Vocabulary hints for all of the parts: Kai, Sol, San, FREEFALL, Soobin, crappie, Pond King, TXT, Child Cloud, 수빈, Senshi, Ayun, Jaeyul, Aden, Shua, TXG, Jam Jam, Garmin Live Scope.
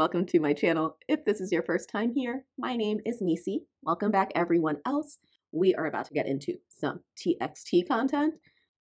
Welcome to my channel. If this is your first time here, my name is Nisi. Welcome back everyone else. We are about to get into some TXT content,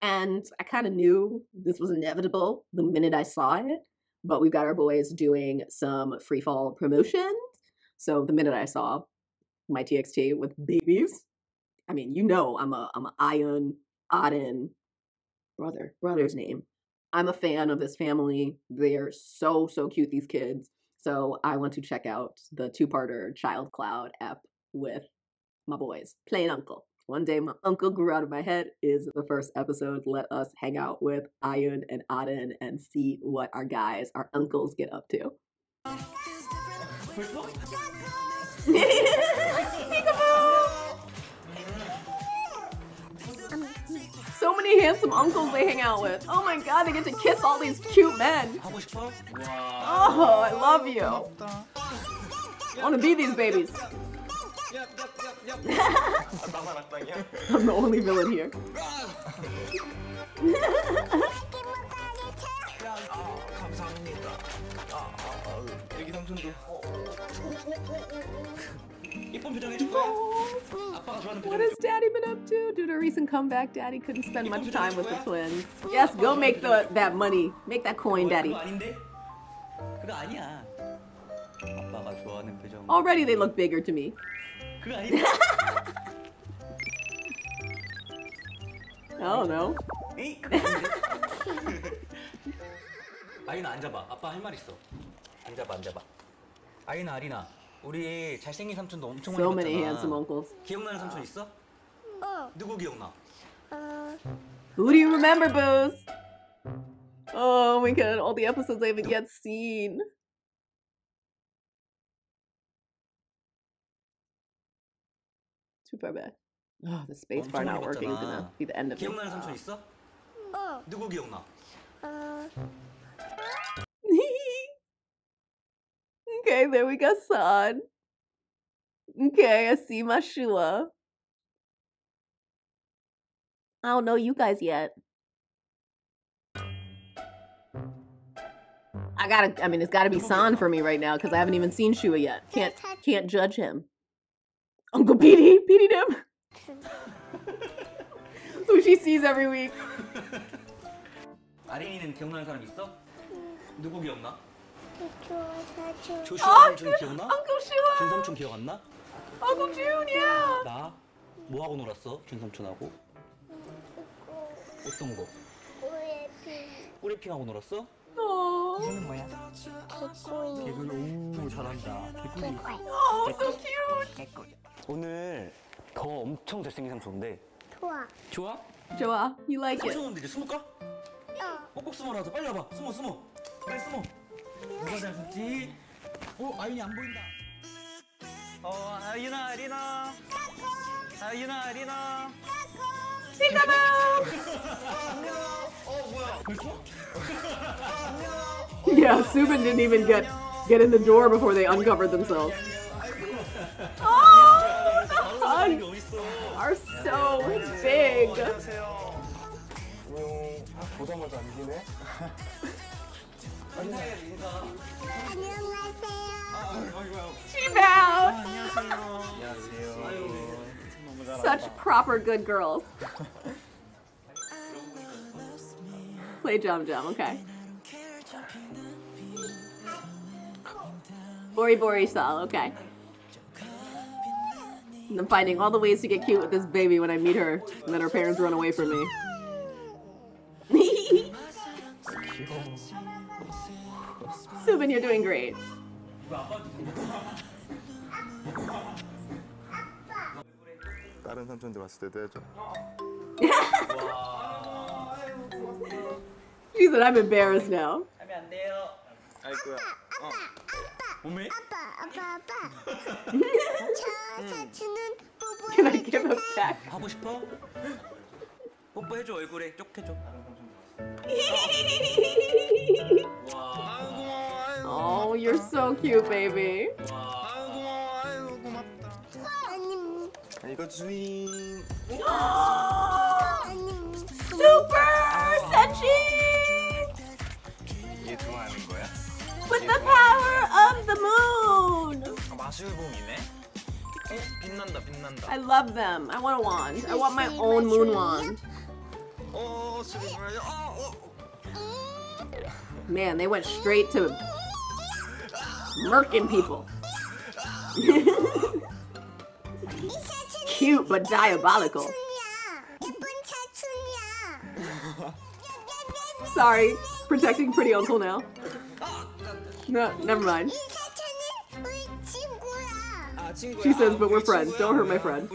and I kind of knew this was inevitable the minute I saw it, but we've got our boys doing some freefall promotions. So the minute I saw my TXT with babies, I mean, you know, I'm a Ayun, Aden, brother's name. I'm a fan of this family. They're so, so cute, these kids. So I want to check out the two-parter Child Cloud app with my boys, plain uncle. One day my uncle grew out of my head is the first episode. Let us hang out with Ayun and Aden and see what our guys, our uncles, get up to. So many handsome uncles they hang out with. Oh my god, they get to kiss all these cute men. Oh, I love you. I want to be these babies. I'm the only villain here. What has Daddy been up to? Due to a recent comeback, Daddy couldn't spend much time with the twins. Yes, go make that money. Make that coin, Daddy. Already they look bigger to me. I don't know. So many handsome uncles. Who do you remember, Booz? Oh my god, all the episodes I haven't yet seen. Too far back. Oh, the space bar not working is gonna be the end of it. Okay, there we go, San. Okay, I see my Shua. I don't know you guys yet. I mean, it's gotta be San for me right now because I haven't even seen Shua yet. Can't judge him. Uncle Petey, him. Who she sees every week. Oh, Uncle Shua! Uncle June, yeah! Oh, so cute! Joa, you like it? Yeah, Soobin didn't even get in the door before they uncovered themselves. Oh, the hugs are so big. She bowed. Such proper good girls. Play Jam Jam, okay. Bori Sol, okay. And I'm finding all the ways to get cute with this baby when I meet her, and then her parents run away from me. Soobin, you're doing great. She said, I'm embarrassed now. Can I give him back? Oh, you're so cute, baby. Super Senshi! With the power of the 가슬봉이네? 어? 빛난다, 빛난다. I love them. I want a wand. I want my own moon wand. Oh, man, they went straight to murking people. Cute but diabolical. Sorry, protecting pretty uncle now. No, never mind. She says, but we're friends. Don't hurt my friend.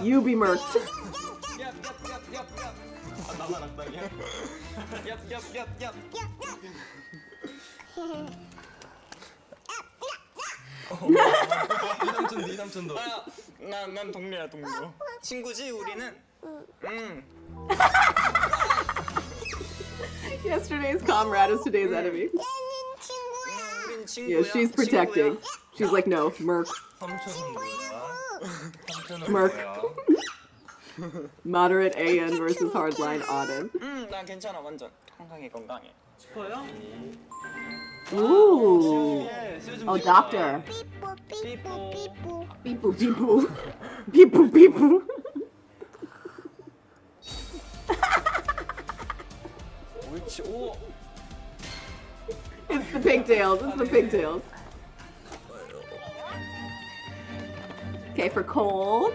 You be murked. 네 삼촌도. 난 동료야 동료. 친구지 우리는. Yesterday's comrade is today's enemy. Yeah, she's protecting. She's like, no, Merc. Merc. Moderate AN versus hardline Aden. 난 괜찮아 완전 건강해 건강해. 싶어요? Ooh. Oh, doctor. Beep-boop, beep-boop. Beep-boop, beep-boop. It's the pigtails, it's the pigtails. Okay, for cold.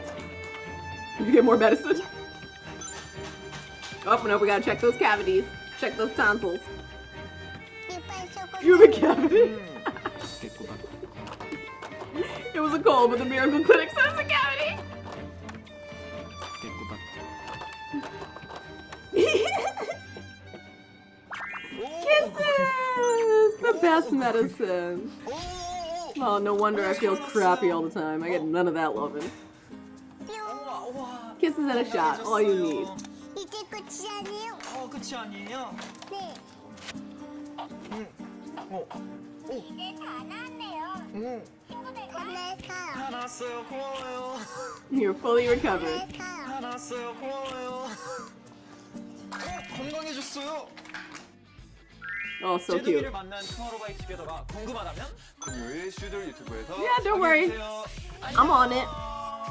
Did you get more medicine? Oh, no, we gotta check those cavities. Check those tonsils. You have a cavity? It was a cold, but the Miracle Clinic says it's a cavity! Kisses! The best medicine. Oh, no wonder I feel crappy all the time. I get none of that loving. Kisses and a shot, all you need. You're fully recovered. Oh, so cute. Yeah, don't worry. I'm on it.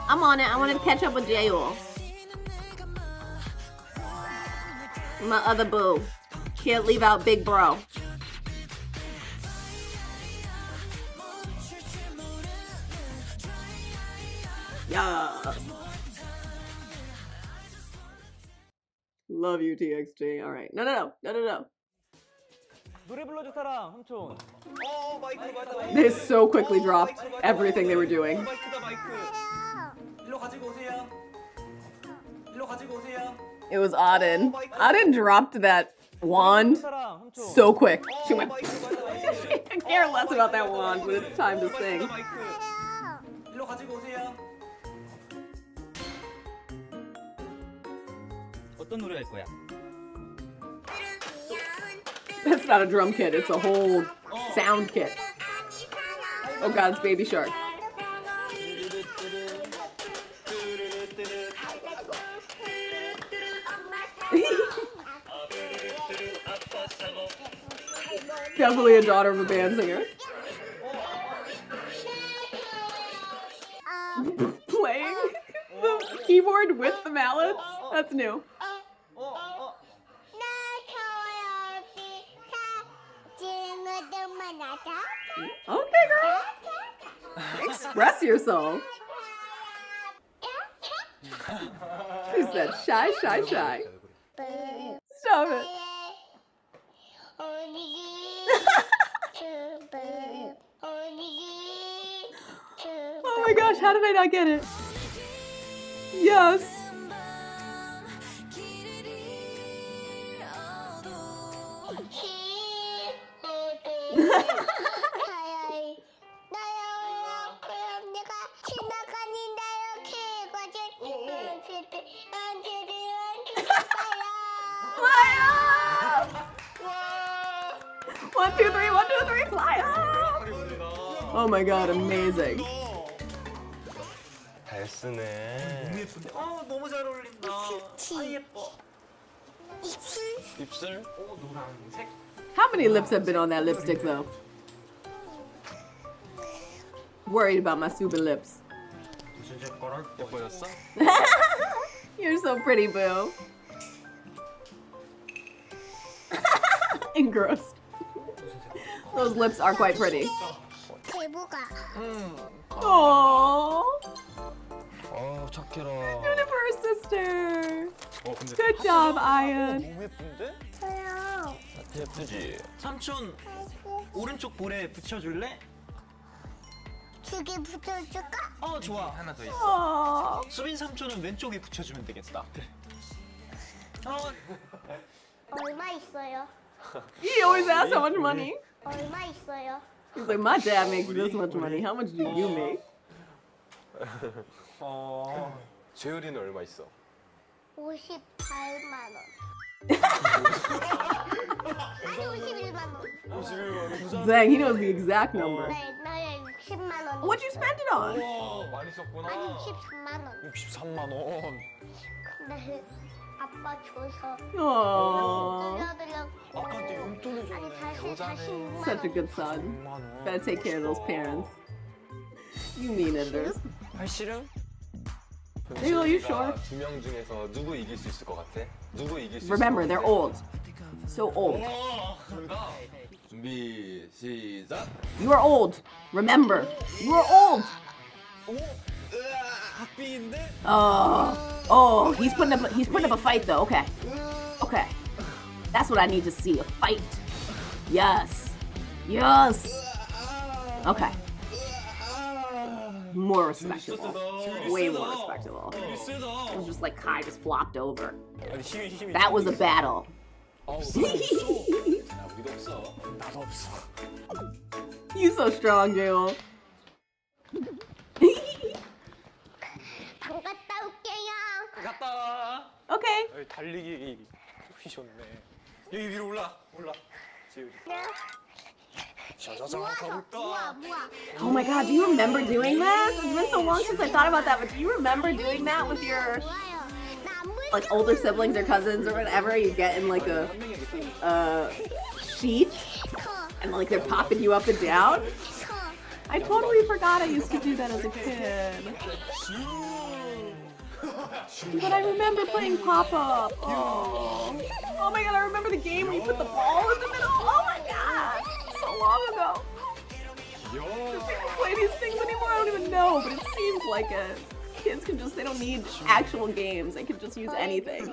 I'm on it. I want to catch up with Jaeyul. My other boo. Can't leave out big bro. Yeah. Love you, TXG. All right. No. They so quickly dropped everything they were doing. It was Aden. Aden dropped that wand so quick. She went. I care less about that wand when it's time to sing. That's not a drum kit, it's a whole sound kit. Oh god, it's Baby Shark. Definitely a daughter of a band singer. Playing the keyboard with the mallets? That's new. Okay, girl. Express yourself. She said, shy, shy, shy. Stop it. Oh my gosh, how did I not get it? Yes. Oh my god, amazing. 잘 쓰네. 어, 너무 잘 어울린다. 아, 예뻐. 입술. How many lips have been on that lipstick though? Worried about my Soobin lips. You're so pretty, boo. Engrossed. Those lips are quite pretty. Aww. Universe sister. Good job, Ayun. 삼촌 오른쪽 볼에 붙여줄래? 어 좋아 하나 더 있어. 수빈 삼촌은 왼쪽에 붙여주면 되겠다. 얼마 있어요? He always asks how much money. 얼마 있어요? He's like, my dad makes this much money. How much do you make? 재율이는 얼마 있어? 58만 원. Dang, he knows the exact number. What'd you spend it on? 많이 썼구나. 63만 원. 근데 아빠 줘서. 아빠한테 용돈을 줬네. Such a good son. Better take care of those parents. You mean it, there's. Jaeyul, you sure? Remember, they're old. So old. You are old. Remember, you are old. Oh, he's putting up a fight though. Okay, okay. That's what I need to see. A fight. Yes. Yes. Okay. More respectable. Way more respectable. It was just like Kai just flopped over. That was a battle. You so strong, Jaeyul. Okay. Oh my god, do you remember doing that? It's been so long since I thought about that, but do you remember doing that with your like older siblings or cousins or whatever? You get in like a sheet and like they're popping you up and down? I totally forgot I used to do that as a kid. But I remember playing pop-up. Oh my god, I remember the game where you put the ball in the middle. Oh my god! So long ago. Do people play these things anymore? I don't even know, but it seems like it. Kids can just, they don't need actual games. They can just use anything.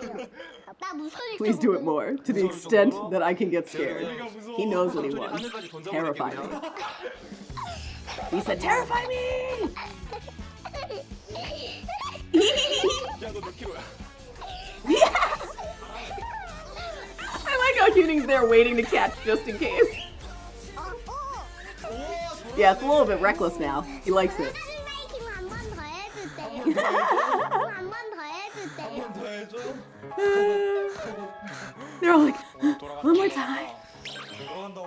Please do it more, to the extent that I can get scared. He knows what he wants. Terrify me. He said, terrify me! Yes! I like how Hyuning's there waiting to catch just in case. Yeah, it's a little bit reckless now. He likes it. They're all like, one more time.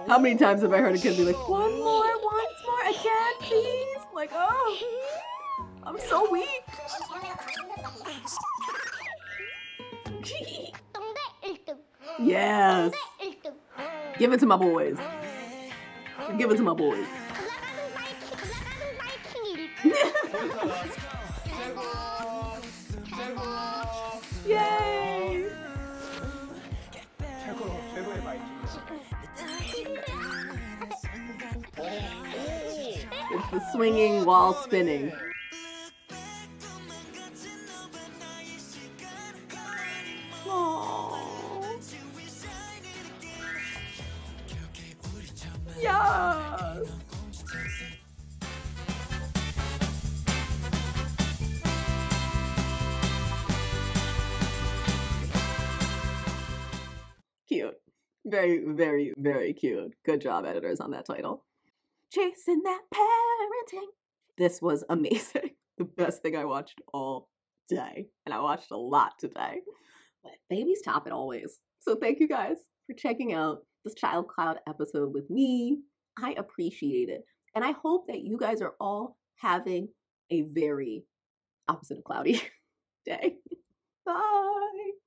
How many times have I heard a kid be like, once more, again, please? Like, oh, I'm so weak. Yes. Give it to my boys. Give it to my boys. Yay! It's the swinging while spinning. Yes! Cute. Very, very, very cute. Good job, editors, on that title. Chasing that parenting. This was amazing. The best thing I watched all day. And I watched a lot today. But babies top it always. So thank you guys for checking out this Child Cloud episode with me. I appreciate it. And I hope that you guys are all having a very opposite of cloudy day. Bye.